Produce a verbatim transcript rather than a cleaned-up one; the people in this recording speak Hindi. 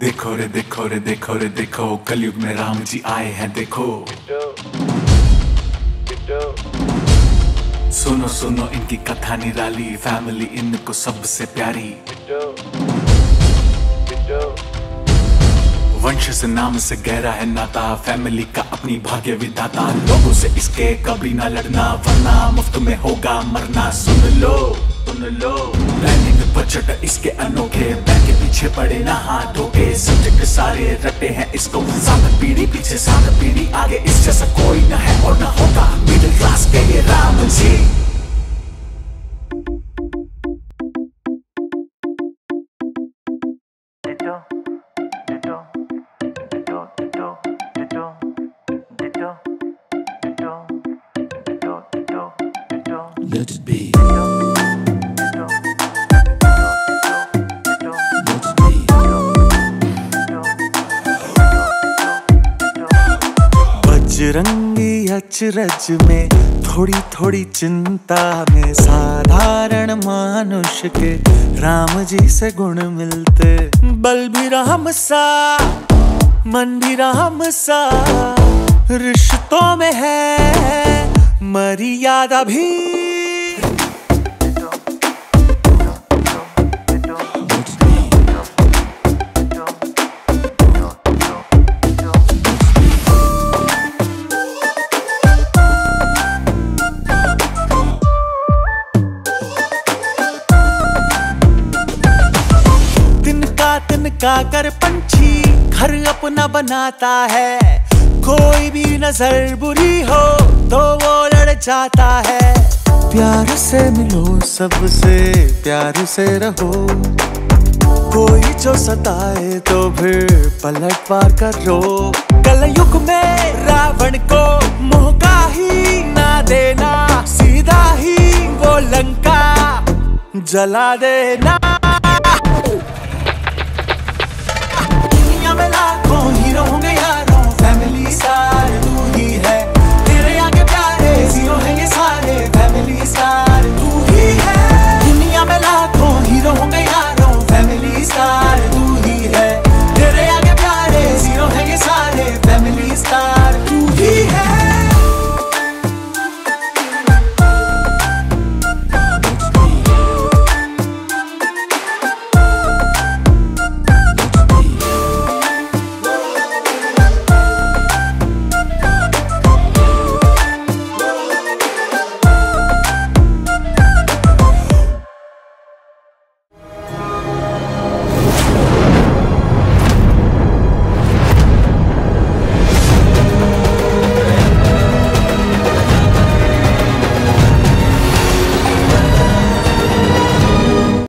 देखो रे देखो रे देखो रे देखो, कलयुग में राम जी आए हैं देखो। सुनो सुनो इनकी कथा निराली, फैमिली इनको सबसे प्यारी। वंश से नाम से गहरा है नाता, फैमिली का अपनी भाग्य विधाता। लोगों से इसके कभी ना लड़ना, वरना मुफ्त में होगा मरना। सुन लो सुन लो, बजट इसके अनोखे, बैंक के पीछे पड़े ना हाथ धोके। सब्जेक्ट सारे रटे हैं इसको, सात पीढ़ी पीछे सात पीढ़ी आगे, इस जैसा कोई ना है और ना होगा मिडिल क्लास के ये राम जी। देखो देखो देखो देखो देखो देखो देखो देखो देखो देखो, let it be। रंगी अचरज में थोड़ी थोड़ी चिंता में, साधारण मानुष के राम जी से गुण मिलते। बल भी राम सा, मन भी राम सा, रिश्तों में है मर्यादा भी। तिनका कर पंछी घर अपना बनाता है, कोई भी नजर बुरी हो तो वो लड़ जाता है। प्यार से मिलो सबसे, प्यार से रहो, कोई जो सताए तो फिर पलटवार करो। कलयुग में रावण को मौका ही ना देना, सीधा ही वो लंका जला देना।